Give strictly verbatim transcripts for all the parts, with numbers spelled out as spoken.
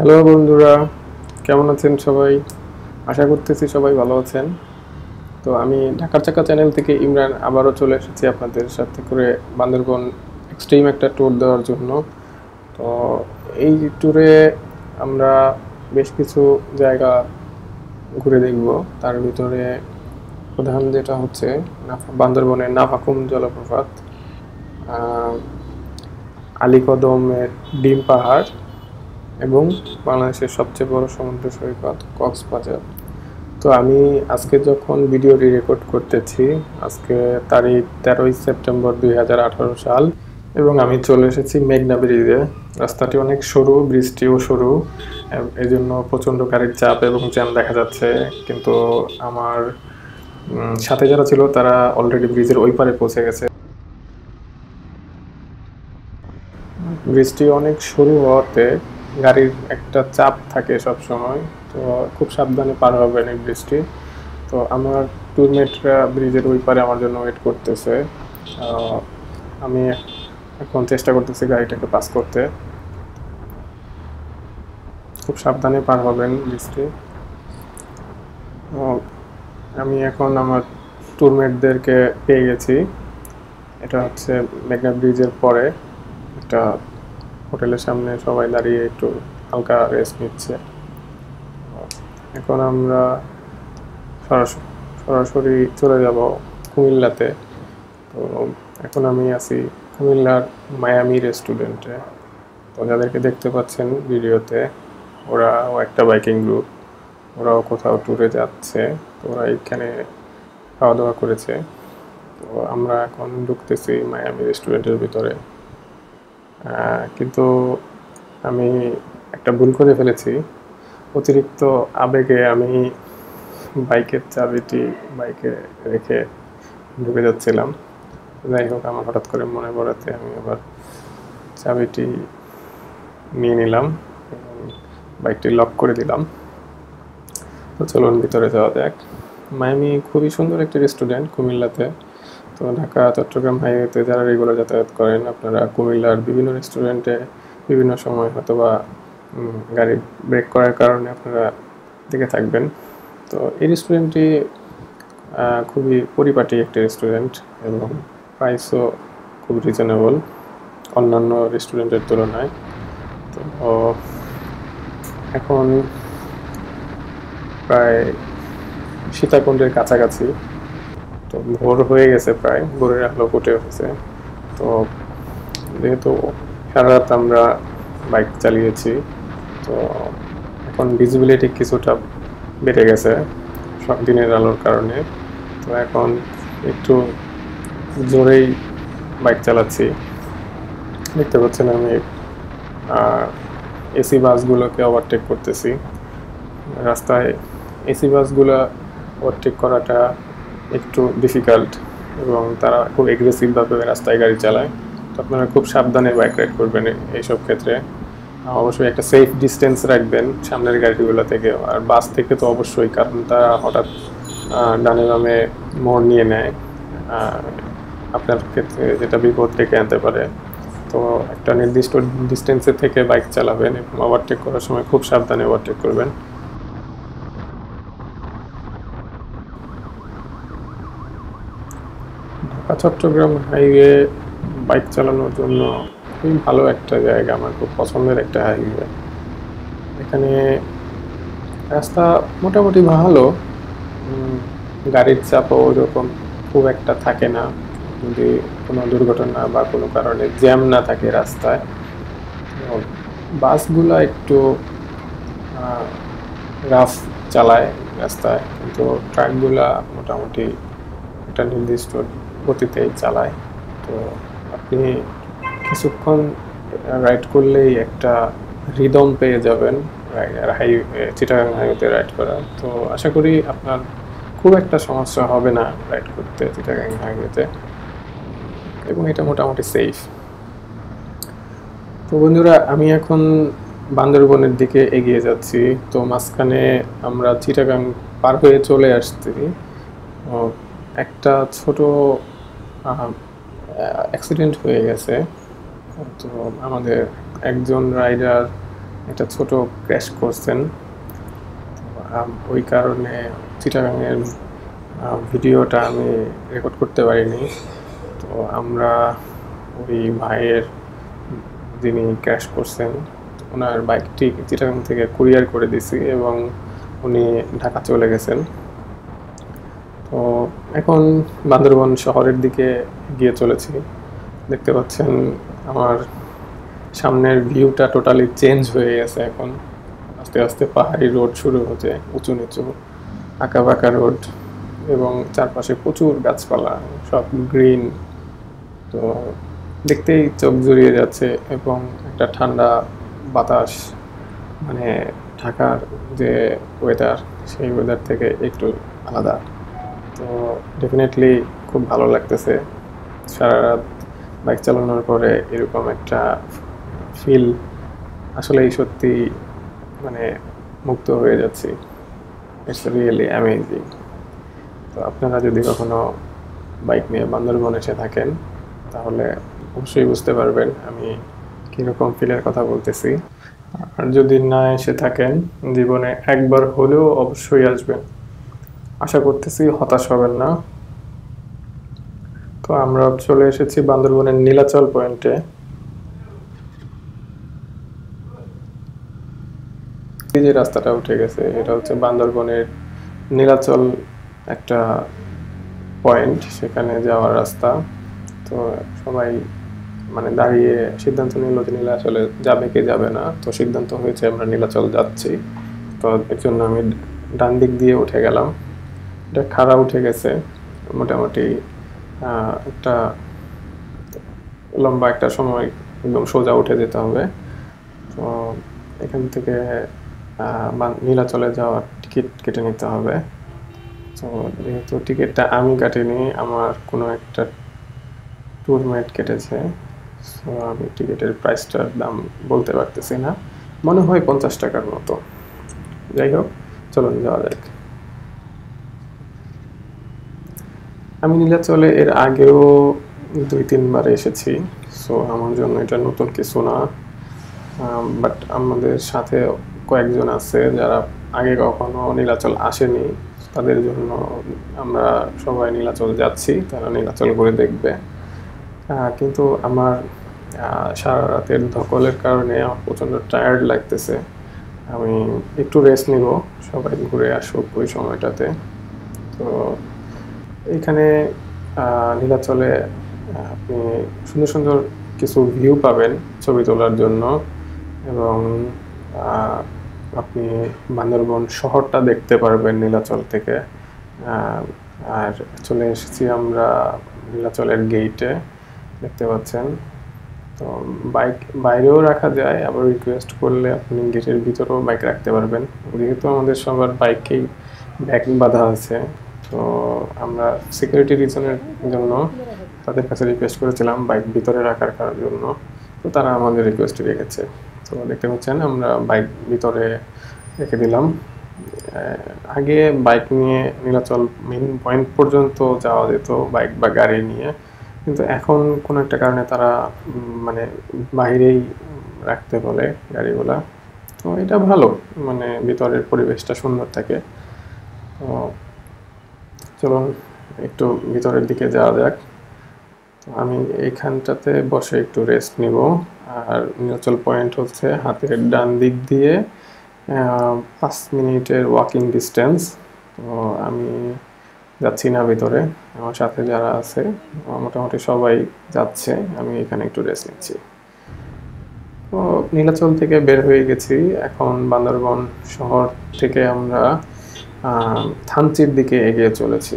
Hello বন্ধুরা, কেমন আছেন সবাই? আশা করতেছি সবাই ভালো আছেন। তো আমি ঢাকার চাকা চ্যানেল থেকে ইমরান আবারও চলে এসেছি আপনাদের সাথে করে বান্দরবন এক্সট্রিম একটা ট্যুর দেওয়ার জন্য। তো এই ট্যুরে আমরা বেশ কিছু জায়গা ঘুরে দেখব। তার ভিতরে প্রধান যেটা হচ্ছে বান্দরবনের নাফাকুম জলপ্রপাত, আলীকদমের ডিম পাহাড় এবং বাংলাদেশের সবচেয়ে বড় সমুদ্র সৈকত কক্সবাজার। তো আমি আজকে যখন ভিডিওটি রেকর্ড করতেছি, আজকে তারিখ তেরোই সেপ্টেম্বর দুই হাজার আঠারো সাল, এবং আমি চলে এসেছি মেঘনা ব্রিজে। রাস্তাটি অনেক সরু, ব্রিজটিও সরু, এই জন্য প্রচণ্ড গাড়ির চাপ এবং জ্যাম দেখা যাচ্ছে। কিন্তু আমার সাথে যারা ছিল তারা অলরেডি ব্রিজের ওই পারে পৌঁছে গেছে। ব্রিজটি অনেক সরু হওয়াতে গাড়ির একটা চাপ থাকে সবসময়, তো খুব সাবধানে পার হবেন এই ব্রিজটি। তো আমার ট্যুরমেটরা ব্রিজের ওই পারে আমার জন্য ওয়েট করতেছে। আমি এখন চেষ্টা করতেছি গাড়িটাকে পাস করতে। খুব সাবধানে পার হবেন ব্রিজটি। আমি এখন আমার ট্যুরমেটদেরকে পেয়ে গেছি। এটা হচ্ছে মেঘনা ব্রিজের পরে একটা হোটেলের সামনে সবাই দাঁড়িয়ে একটু হালকা রেস্ট নিচ্ছে। এখন আমরা সরাসরি চলে যাব কুমিল্লাতে। তো এখন আমি আছি কুমিল্লার মায়ামি রেস্টুরেন্টে। তো যাদেরকে দেখতে পাচ্ছেন ভিডিওতে, ওরাও একটা বাইকিং গ্রুপ, ওরাও কোথাও ট্যুরে যাচ্ছে। তো ওরা এখানে খাওয়া দাওয়া করেছে। তো আমরা এখন ঢুকতেছি মায়ামি রেস্টুরেন্টের ভিতরে। কিন্তু আমি একটা ভুল করে ফেলেছি। অতিরিক্ত আবেগে আমি বাইকের চাবিটি বাইকে রেখে ঢুকে যাচ্ছিলাম। যাই হোক, আমার হঠাৎ করে মনে পড়াতে আমি আবার চাবিটি নিয়ে নিলাম, বাইকটি লক করে দিলাম। তো চলুন ভিতরে যাওয়া যাক। মায়ামি খুবই সুন্দর একটি রেস্টুরেন্ট কুমিল্লাতে। তো ঢাকা চট্টগ্রাম হাইওয়েতে যারা রেগুলার যাতায়াত করেন, আপনারা কুমিল্লার বিভিন্ন রেস্টুরেন্টে বিভিন্ন সময় হয়তো বা গাড়ি ব্রেক করার কারণে আপনারা দেখে থাকবেন। তো এই রেস্টুরেন্টটি খুবই পরিপাটি একটি রেস্টুরেন্ট এবং প্রাইসও খুব রিজনেবল অন্যান্য রেস্টুরেন্টের তুলনায়। তো এখন প্রায় সীতাকুণ্ডের কাছাকাছি। তো ভোর হয়ে গেছে, প্রায় ভোরের আলো ফুটে উঠেছে। তো যেহেতু সারা রাত আমরা বাইক চালিয়েছি, তো এখন ভিজিবিলিটি কিছুটা বেড়ে গেছে সব দিনের আলোর কারণে। তো এখন একটু জোরেই বাইক চালাচ্ছি। দেখতে পাচ্ছেন আমি এসি বাসগুলোকে ওভারটেক করতেছি। রাস্তায় এসি বাসগুলো ওভারটেক করাটা একটু ডিফিকাল্ট এবং তারা খুব এগ্রেসিভভাবে রাস্তায় গাড়ি চালায়। তো আপনারা খুব সাবধানে বাইক রাইড করবেন এইসব ক্ষেত্রে। অবশ্যই একটা সেফ ডিস্টেন্স রাখবেন সামনের গাড়িগুলো থেকে আর বাস থেকে তো অবশ্যই, কারণ তারা হঠাৎ ডানে বামে মোড় নিয়ে নেয়, আপনার ক্ষেত্রে যেটা বিপদ ডেকে আনতে পারে। তো একটা নির্দিষ্ট ডিস্টেন্সের থেকে বাইক চালাবেন এবং ওভারটেক করার সময় খুব সাবধানে ওভারটেক করবেন। চট্টগ্রাম হাইওয়ে বাইক চালানোর জন্য খুবই ভালো একটা জায়গা, আমার খুব পছন্দের একটা হাইওয়ে। এখানে রাস্তা মোটামুটি ভালো, গাড়ির চাপও ওইরকম খুব একটা থাকে না, যদি কোনো দুর্ঘটনা বা কোনো কারণে জ্যাম না থাকে রাস্তায়। বাসগুলো একটু রাফ চালায় রাস্তায়, কিন্তু ট্রাকগুলো মোটামুটি একটা নির্দিষ্ট গতিতে চালায়। তো আপনি কিছুক্ষণ রাইড করলেই একটা রিদম পেয়ে যাবেন হাইওয়ে, চিটাগাং হাইওয়েতে রাইড করা। তো আশা করি আপনার খুব একটা সমস্যা হবে না রাইড করতে চিটাগাং হাইওয়েতে, এবং এটা মোটামুটি সেফ। তো বন্ধুরা, আমি এখন বান্দরবনের দিকে এগিয়ে যাচ্ছি। তো মাঝখানে আমরা চিটাগাং পার হয়ে চলে আসছি। একটা ছোট অ্যাক্সিডেন্ট হয়ে গেছে। তো আমাদের একজন রাইডার একটা ছোট ক্র্যাশ করছেন। ওই কারণে চিটাগাংয়ের ভিডিওটা আমি রেকর্ড করতে পারিনি। তো আমরা ওই ভাইয়ের যিনি ক্র্যাশ করছেন ওনার বাইকটি চিটাগাং থেকে কুরিয়ার করে দিয়েছি এবং উনি ঢাকা চলে গেছেন। তো এখন বান্দরবান শহরের দিকে গিয়ে চলেছি। দেখতে পাচ্ছেন আমার সামনের ভিউটা টোটালি চেঞ্জ হয়ে গেছে। এখন আস্তে আস্তে পাহাড়ি রোড শুরু হচ্ছে, উঁচু নিচু আঁকা বাঁকা রোড এবং চারপাশে প্রচুর গাছপালা, সব গ্রিন। তো দেখতেই চোখ জুড়িয়ে যাচ্ছে এবং একটা ঠান্ডা বাতাস, মানে ঢাকার যে ওয়েদার সেই ওয়েদার থেকে একটু আলাদা। তো ডেফিনেটলি খুব ভালো লাগতেছে। সারা রাত বাইক চালানোর পরে এরকম একটা ফিল আসলেই সত্যি, মানে মুক্ত হয়ে যাচ্ছি। It's really amazing. তো আপনারা যদি কখনো বাইক নিয়ে বান্দরবন এসে থাকেন তাহলে অবশ্যই বুঝতে পারবেন আমি কীরকম ফিলের কথা বলতেছি। আর যদি না এসে থাকেন, জীবনে একবার হলেও অবশ্যই আসবেন, আশা করতেছি হতাশ হবেন না। তো আমরা চলে এসেছি বান্দরবনের নীলাচল পয়েন্টে। এই যে রাস্তাটা উঠে গেছে, এটা হচ্ছে বান্দরবনের নীলাচল একটা পয়েন্ট, সেখানে যাওয়ার রাস্তা। তো সবাই মানে দাঁড়িয়ে সিদ্ধান্ত নিল যে নীলাচলে যাবে কি যাবে না। তো সিদ্ধান্ত হয়েছে আমরা নীলাচল যাচ্ছি। তো এর জন্য আমি ডান দিক দিয়ে উঠে গেলাম। এটা খাড়া উঠে গেছে, মোটামুটি একটা লম্বা একটা সময় একদম সোজা উঠে যেতে হবে। তো এখান থেকে নীলাচলে যাওয়ার টিকিট কেটে নিতে হবে। তো যেহেতু টিকিটটা আমি কাটিনি, আমার কোনো একটা ট্যুরমেট কেটেছে। সো আমি টিকিটের প্রাইসটার দাম বলতে পারতেছি না, মনে হয় পঞ্চাশ টাকার মতো। যাই হোক, চলুন যাওয়া যাক। আমি নীলাচলে এর আগেও দুই তিনবার এসেছি, সো আমার জন্য এটা নতুন কিছু না। বাট আমাদের সাথে কয়েকজন আছে যারা আগে কখনো নীলাচল আসেনি, তাদের জন্য আমরা সবাই নীলাচল যাচ্ছি, তারা নীলাচল করে দেখবে। কিন্তু আমার সারা রাতের ধকলের কারণে আমার প্রচণ্ড টায়ার্ড লাগতেছে। আমি একটু রেস্ট নিব, সবাই ঘুরে আসুক ওই সময়টাতে। তো এখানে নীলাচলে আপনি সুন্দর সুন্দর কিছু ভিউ পাবেন ছবি তোলার জন্য, এবং আপনি বান্দরবন শহরটা দেখতে পারবেন নীলাচল থেকে। আর চলে এসেছি আমরা নীলাচলের গেইটে, দেখতে পাচ্ছেন। তো বাইক বাইরেও রাখা যায়, আবার রিকোয়েস্ট করলে আপনি গেটের ভিতরেও বাইক রাখতে পারবেন। যেহেতু আমাদের সবার বাইকেই ব্যাগ বাঁধা আছে, তো আমরা সিকিউরিটি রিজনের জন্য তাদের কাছে রিকোয়েস্ট করেছিলাম বাইক ভিতরে রাখার জন্য। তো তারা আমাদের রিকোয়েস্ট রেখেছে। তো দেখতে পাচ্ছেন আমরা বাইক ভিতরে রেখে দিলাম। আগে বাইক নিয়ে নীলাচল মেন পয়েন্ট পর্যন্ত যাওয়া যেত বাইক বা গাড়ি নিয়ে, কিন্তু এখন কোনো একটা কারণে তারা মানে বাইরেই রাখতে বলে গাড়িগুলা। তো এটা ভালো, মানে ভিতরের পরিবেশটা সুন্দর থাকে। তো চলুন একটু ভিতরের দিকে যাওয়া যাক। তো আমি এইখানটাতে বসে একটু রেস্ট নিব। আর নীলাচল পয়েন্ট হচ্ছে হাতের ডান দিক দিয়ে পাঁচ মিনিটের ওয়াকিং ডিস্টেন্স। তো আমি যাচ্ছি না ভিতরে, আমার সাথে যারা আছে মোটামুটি সবাই যাচ্ছে, আমি এখানে একটু রেস্ট নিচ্ছি। তো নীলাচল থেকে বের হয়ে গেছি। এখন বান্দরবন শহর থেকে আমরা থানচির দিকে এগিয়ে চলেছি।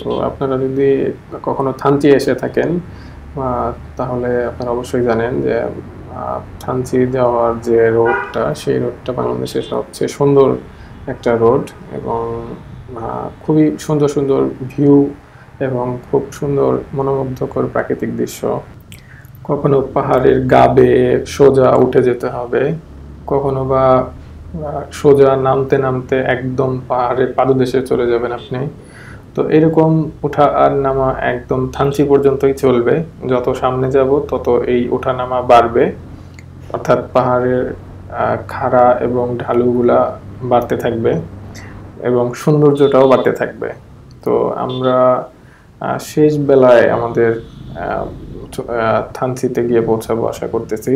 তো আপনারা যদি কখনো থানচি এসে থাকেন তাহলে আপনারা অবশ্যই জানেন যে থানচি যাওয়ার যে রোডটা, সেই রোডটা বাংলাদেশের সবচেয়ে সুন্দর একটা রোড এবং খুবই সুন্দর সুন্দর ভিউ এবং খুব সুন্দর মনোমুগ্ধকর প্রাকৃতিক দৃশ্য। কখনো পাহাড়ের গা বেয়ে সোজা উঠে যেতে হবে, কখনো বা সোজা নামতে নামতে একদম পাহাড়ের পাদদেশে চলে যাবেন আপনি। তো এরকম ওঠা আর নামা একদম থানচি পর্যন্তই চলবে। যত সামনে যাব তত এই ওঠা নামা বাড়বে, অর্থাৎ পাহাড়ের খাড়া এবং ঢালুগুলা বাড়তে থাকবে এবং সৌন্দর্যটাও বাড়তে থাকবে। তো আমরা শেষ বেলায় আমাদের থানচিতে গিয়ে পৌঁছাবো আশা করতেছি।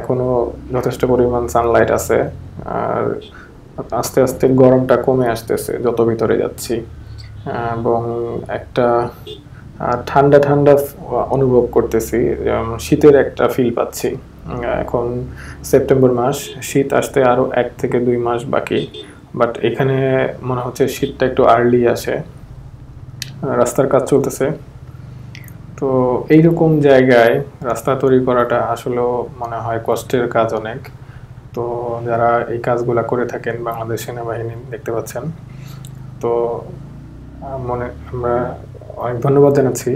এখনও যথেষ্ট পরিমাণ সানলাইট আছে, আর আস্তে আস্তে গরমটা কমে আসতেছে যত ভিতরে যাচ্ছি, এবং একটা ঠান্ডা ঠান্ডা অনুভব করতেছি, শীতের একটা ফিল পাচ্ছি। এখন সেপ্টেম্বর মাস, শীত আসতে আরও এক থেকে দুই মাস বাকি, বাট এখানে মনে হচ্ছে শীতটা একটু আর্লি আসে। রাস্তার কাজ চলতেছে, তো এইরকম জায়গায় রাস্তা তৈরি করাটা আসলেও মনে হয় কষ্টের কাজ অনেক। তো যারা এই কাজগুলো করে থাকেন বাংলাদেশ সেনাবাহিনী দেখতে পাচ্ছেন, তো মনে আমরা অনেক ধন্যবাদ জানাচ্ছি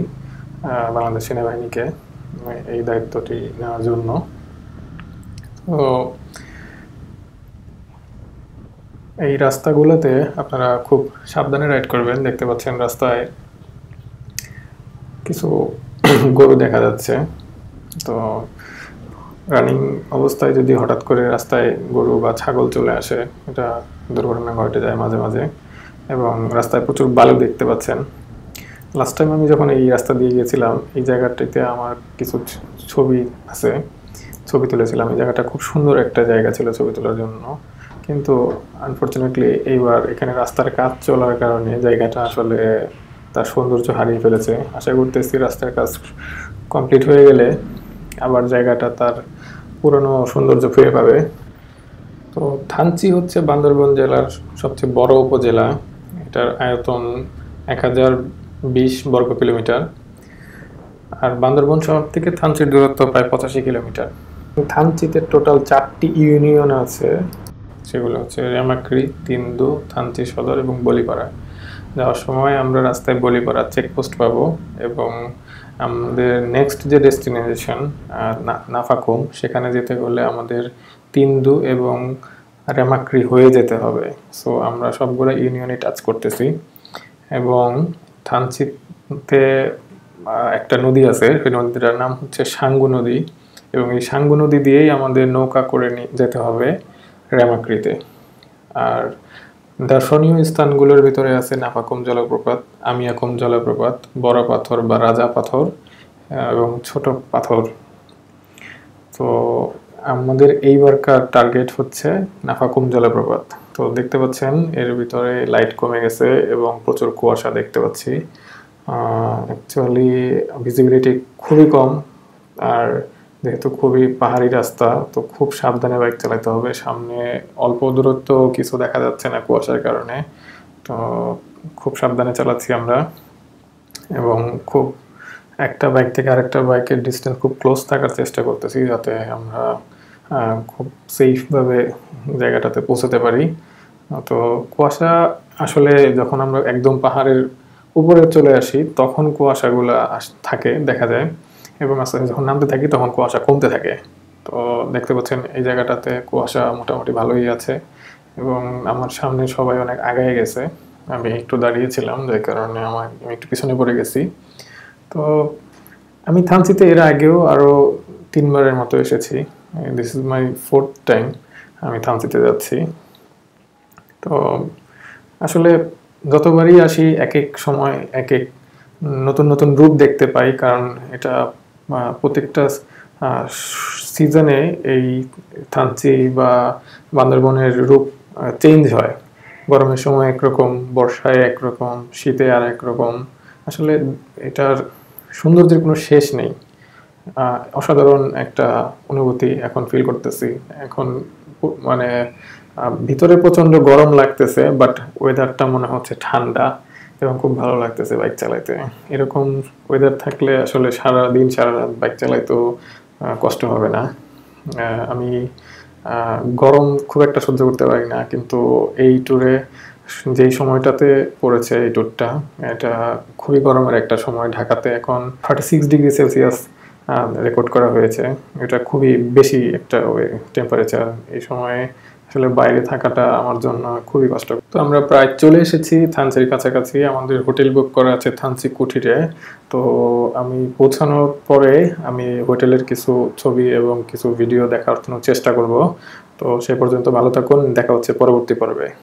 বাংলাদেশ সেনাবাহিনীকে এই দায়িত্বটি নেওয়ার জন্য। তো এই রাস্তাগুলোতে আপনারা খুব সাবধানে রাইড করবেন। দেখতে পাচ্ছেন রাস্তায় কিছু গরু দেখা যাচ্ছে, তো রানিং অবস্থায় যদি হঠাৎ করে রাস্তায় গরু বা ছাগল চলে আসে, এটা দুর্ঘটনা ঘটে যায় মাঝে মাঝে। এবং রাস্তায় প্রচুর বালু দেখতে পাচ্ছেন। লাস্ট টাইম আমি যখন এই রাস্তা দিয়ে গিয়েছিলাম, এই জায়গাটিতে আমার কিছু ছবি আছে, ছবি তুলেছিলাম। এই জায়গাটা খুব সুন্দর একটা জায়গা ছিল ছবি তোলার জন্য, কিন্তু আনফর্চুনেটলি এইবার এখানে রাস্তার কাজ চলার কারণে জায়গাটা আসলে তার সৌন্দর্য হারিয়ে ফেলেছে। আশা করতেছি রাস্তার কাজ কমপ্লিট হয়ে গেলে আবার জায়গাটা তার পুরনো সৌন্দর্য ফিরে পাবে। তো থানচি হচ্ছে বান্দরবান জেলার সবচেয়ে বড় উপজেলা। এটার আয়তন এক হাজার বিশ বর্গ কিলোমিটার, আর বান্দরবান শহর থেকে থানচির দূরত্ব প্রায় পঁচাশি কিলোমিটার। থানচিতে টোটাল চারটি ইউনিয়ন আছে, সেগুলো হচ্ছে রেমাক্রি, তিন্দু, থানচি সদর এবং বলিপাড়া। যাওয়ার সময় আমরা রাস্তায় বলিপাড়া চেকপোস্ট পাবো, এবং আমাদের নেক্সট যে ডেস্টিনেশন নাফাকুম, সেখানে যেতে হলে আমাদের তিন্দু এবং রেমাক্রি হয়ে যেতে হবে। সো আমরা সবগুলো ইউনিয়নে টাচ করতেছি, এবং থানচিতে একটা নদী আছে, সেই নদীটার নাম হচ্ছে সাঙ্গু নদী, এবং এই সাঙ্গু নদী দিয়েই আমাদের নৌকা করে যেতে হবে রেমাক্রিতে। আর দর্শনীয় স্থানগুলোর ভিতরে আছে নাফাকুম জলপ্রপাত, আমিয়াকুম জলপ্রপাত, বড় পাথর বা রাজা পাথর এবং ছোট পাথর। তো আমাদের এইবারকার টার্গেট হচ্ছে নাফাকুম জলপ্রপাত। তো দেখতে পাচ্ছেন এর ভিতরে লাইট কমে গেছে এবং প্রচুর কুয়াশা দেখতে পাচ্ছি। অ্যাকচুয়ালি ভিজিবিলিটি খুবই কম, আর যেহেতু খুবই পাহাড়ি রাস্তা, তো খুব সাবধানে বাইক চালাতে হবে। সামনে অল্প দূরত্ব কিছু দেখা যাচ্ছে না কুয়াশার কারণে, তো খুব সাবধানে চালাচ্ছি আমরা, এবং খুব একটা বাইক থেকে আরেকটা বাইকের ডিস্টেন্স খুব ক্লোজ থাকার চেষ্টা করতেছি, যাতে আমরা খুব সেফভাবে জায়গাটাতে পৌঁছাতে পারি। তো কুয়াশা আসলে যখন আমরা একদম পাহাড়ের উপরে চলে আসি, তখন কুয়াশাগুলো থাকে দেখা যায়, এবং আসলে যখন নামতে থাকি তখন কুয়াশা কমতে থাকে। তো দেখতে পাচ্ছেন এই জায়গাটাতে কুয়াশা মোটামুটি ভালোই আছে, এবং আমার সামনে সবাই অনেক আগায় গেছে, আমি একটু দাঁড়িয়েছিলাম, যে কারণে আমার আমি একটু পিছনে পড়ে গেছি। তো আমি থানচিতে এর আগেও আরও তিনবারের মতো এসেছি। This is my fourth time আমি থানচিতে যাচ্ছি। তো আসলে যতবারই আসি এক এক সময় এক এক নতুন নতুন রূপ দেখতে পাই, কারণ এটা প্রত্যেকটা সিজনে এই থানচি বা বান্দরবনের রূপ চেঞ্জ হয়। গরমের সময় একরকম, বর্ষায় একরকম, শীতে আর একরকম। আসলে এটার সৌন্দর্যের কোনো শেষ নেই। অসাধারণ একটা অনুভূতি এখন ফিল করতেছি। এখন মানে ভিতরে প্রচণ্ড গরম লাগতেছে, বাট ওয়েদারটা মনে হচ্ছে ঠান্ডা, এবং খুব ভালো লাগতেছে বাইক চালাইতে। এরকম ওয়েদার থাকলে আসলে সারা দিন সারা রাত বাইক চালাইতেও কষ্ট হবে না। আমি গরম খুব একটা সহ্য করতে পারি না, কিন্তু এই ট্যুরে যেই সময়টাতে পড়েছে এই ট্যুরটা, এটা খুবই গরমের একটা সময়। ঢাকাতে এখন thirty six degree Celsius record करा हुए एटा खूबी बेशी एकटा टेम्पारेचार ए समय আসলে বাইরে থাকাটা আমার জন্য খুবই কষ্ট। তো আমরা প্রায় চলে এসেছি থানচির কাছাকাছি, আমাদের হোটেল বুক করা আছে থানচি কুঠিরে। তো আমি পৌঁছানোর পরে আমি হোটেলের কিছু ছবি এবং কিছু ভিডিও দেখার চেষ্টা করব। তো সেই পর্যন্ত ভালো থাকুন, দেখা হচ্ছে পরবর্তী পর্বে।